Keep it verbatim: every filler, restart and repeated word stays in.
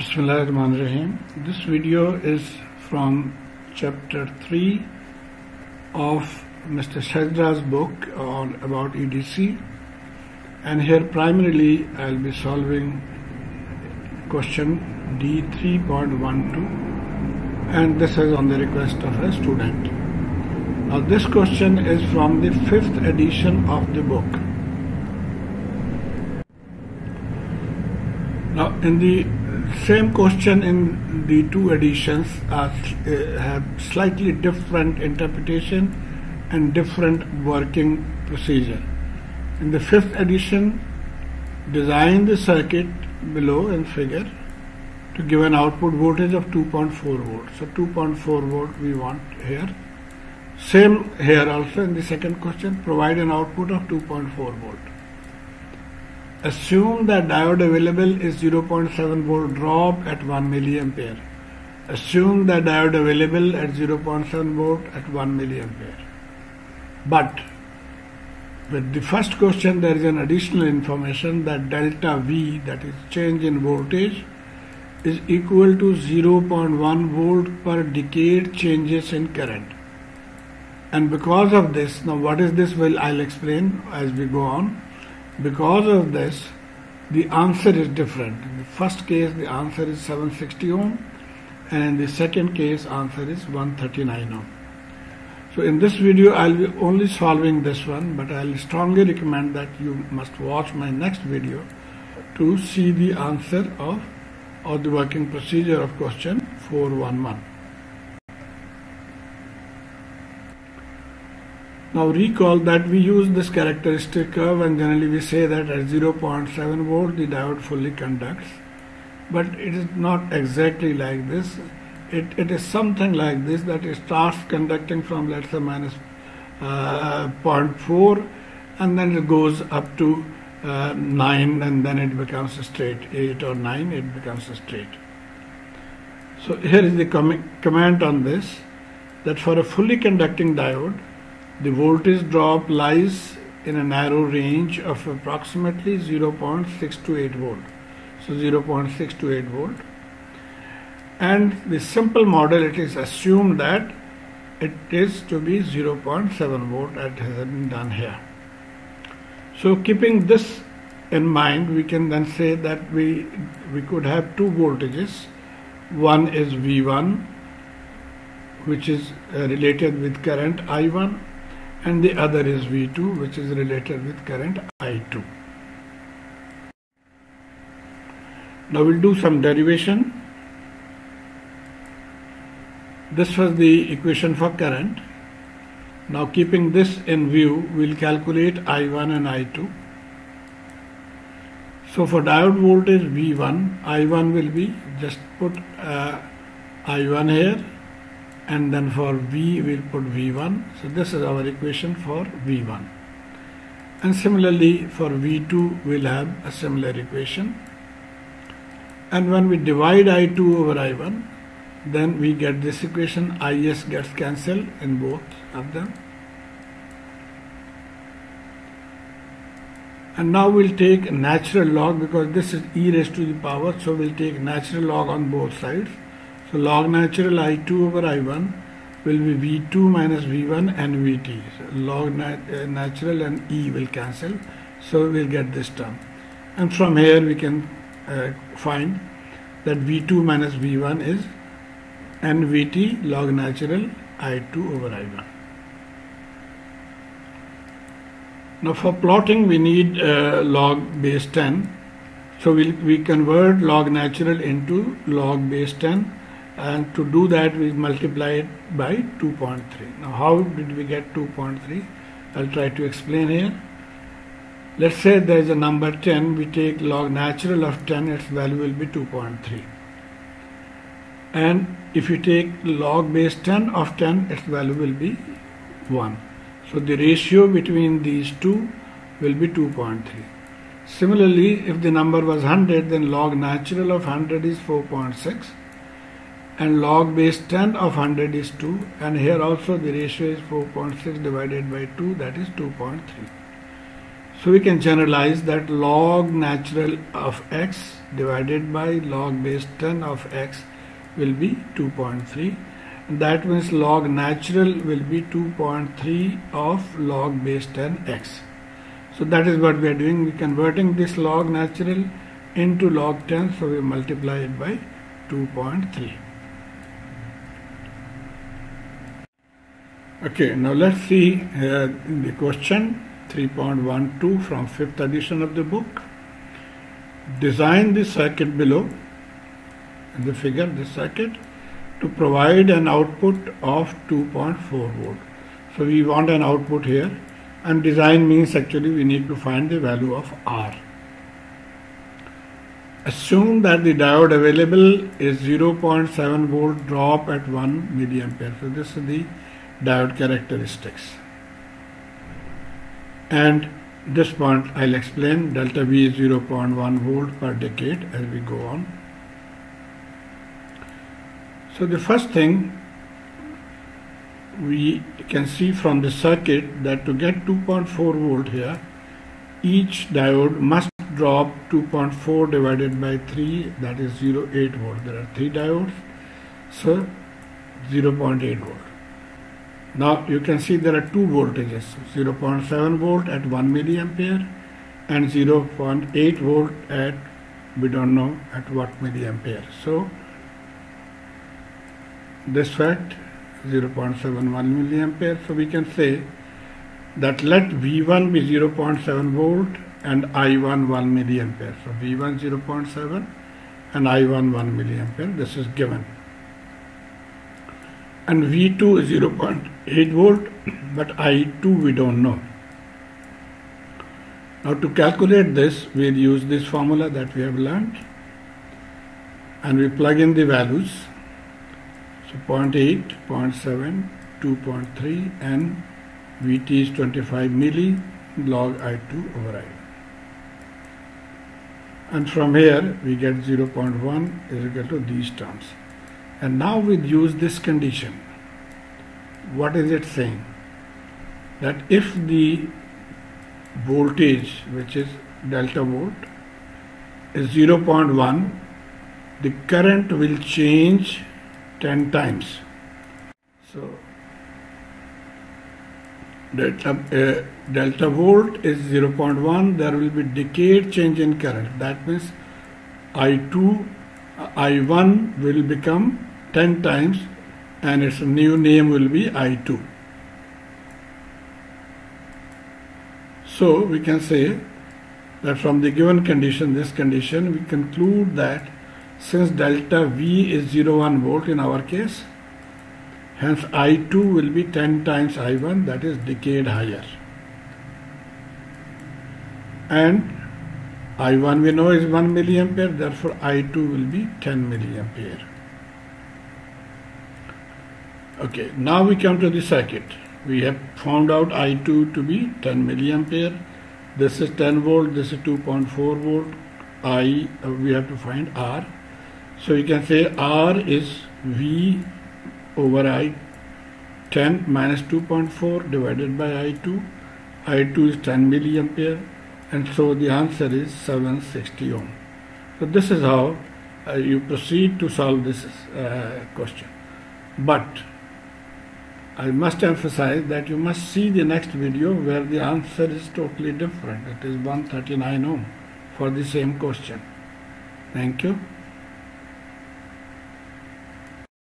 Bismillahir Rahman ir-Rahim. This video is from chapter three of Mister Sedra's book on about E D C, and here primarily I'll be solving question D three point one two, and this is on the request of a student. Now this question is from the fifth edition of the book. Now in the same question in the two editions are, uh, have slightly different interpretation and different working procedure. In the fifth edition, design the circuit below in figure to give an output voltage of two point four volts. So two point four volt we want here. Same here also in the second question, provide an output of two point four volt. Assume that diode available is zero point seven volt drop at one milliampere. Assume that diode available at zero point seven volt at one milliampere. But with the first question there is an additional information that delta V, that is change in voltage, is equal to zero point one volt per decade changes in current. And because of this, now what is this? Well, I'll explain as we go on. Because of this, the answer is different. In the first case, the answer is seven hundred sixty ohm, and in the second case, answer is one hundred thirty-nine ohm. So in this video, I'll be only solving this one, but I'll strongly recommend that you must watch my next video to see the answer of or the working procedure of question four one one. Now recall that we use this characteristic curve, and generally we say that at zero point seven volt the diode fully conducts, but it is not exactly like this. It, it is something like this, that it starts conducting from, let's say, minus uh, zero point four, and then it goes up to uh, nine, and then it becomes straight, eight or nine, it becomes straight. So here is the com comment on this, that for a fully conducting diode, the voltage drop lies in a narrow range of approximately zero point six to eight volt. So zero point six to eight volt. And the simple model, it is assumed that it is to be zero point seven volt, as has been done here. So keeping this in mind, we can then say that we, we could have two voltages. One is V one, which is uh, related with current I one. And the other is V two, which is related with current I two. Now we'll do some derivation. This was the equation for current. Now keeping this in view, we'll calculate I one and I two. So for diode voltage V one, I one will be, just put uh, I one here. And then for V, we'll put V one. So this is our equation for V one. And similarly for V two, we'll have a similar equation. And when we divide I two over I one, then we get this equation. Is gets cancelled in both of them. And now we'll take natural log, because this is e raised to the power. So we'll take natural log on both sides. So log natural I two over I one will be V two minus V one and Vt. So log nat uh, natural and E will cancel. So we'll get this term. And from here we can uh, find that V two minus V one is N V T log natural I two over I one. Now for plotting we need uh, log base ten. So we'll, we convert log natural into log base ten. And to do that, we multiply it by two point three. Now, how did we get two point three? I'll try to explain here. Let's say there is a number ten. We take log natural of ten. Its value will be two point three. And if you take log base ten of ten, its value will be one. So the ratio between these two will be two point three. Similarly, if the number was one hundred, then log natural of one hundred is four point six. And log base ten of one hundred is two, and here also the ratio is four point six divided by two, that is two point three. So we can generalize that log natural of x divided by log base ten of x will be two point three. That means log natural will be two point three of log base ten x. So that is what we are doing. We are converting this log natural into log ten. So we multiply it by two point three. Okay, now let's see uh, the question three point one two from fifth edition of the book. Design the circuit below in the figure, the circuit, to provide an output of two point four volt. So we want an output here, and design means actually we need to find the value of R. Assume that the diode available is zero point seven volt drop at one milliampere. So this is the diode characteristics. And this point I'll explain. Delta V is zero point one volt per decade as we go on. So the first thing we can see from the circuit that to get two point four volt here, each diode must drop two point four divided by three, that is zero point eight volt. There are three diodes, so zero point eight volt. Now you can see there are two voltages, zero point seven volt at one milliampere and zero point eight volt at, we don't know at what milliampere. So this fact zero point seven one milliampere, so we can say that let V one be zero point seven volt and I one one milliampere. So V one zero point seven and I one one milliampere, this is given, and V two is zero point eight volt, but I two we don't know. Now to calculate this, we'll use this formula that we have learned, and we plug in the values. So zero point eight, zero point seven, two point three, and V T is twenty-five milli log I two over I one. And from here we get zero point one is equal to these terms. And now we use this condition. What is it saying? That if the voltage, which is delta volt, is zero point one, the current will change ten times. So delta, uh, delta volt is zero point one, there will be decade change in current. That means I two, I one will become ten times, and its new name will be I two. So we can say that from the given condition, this condition, we conclude that since delta V is zero point one volt in our case, hence I two will be ten times I one, that is decade higher. And I one we know is one milliampere, therefore I two will be ten milliampere. Okay, now we come to the circuit. We have found out I two to be ten milliampere. This is ten volt, this is two point four volt. I, uh, we have to find R. So you can say R is V over I, ten minus two point four divided by I two. I two is ten milliampere, and so the answer is seven hundred sixty ohm. So this is how uh, you proceed to solve this uh, question. But I must emphasize that you must see the next video where the answer is totally different. It is one hundred thirty-nine ohm for the same question. Thank you.